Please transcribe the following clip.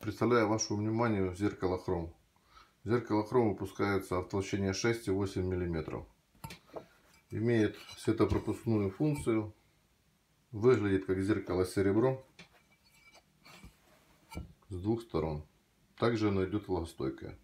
Представляю вашему вниманию зеркало хром. Зеркало хром выпускается в толщине 6,8 мм. Имеет светопропускную функцию. Выглядит как зеркало серебро с двух сторон. Также оно идет влагостойкое.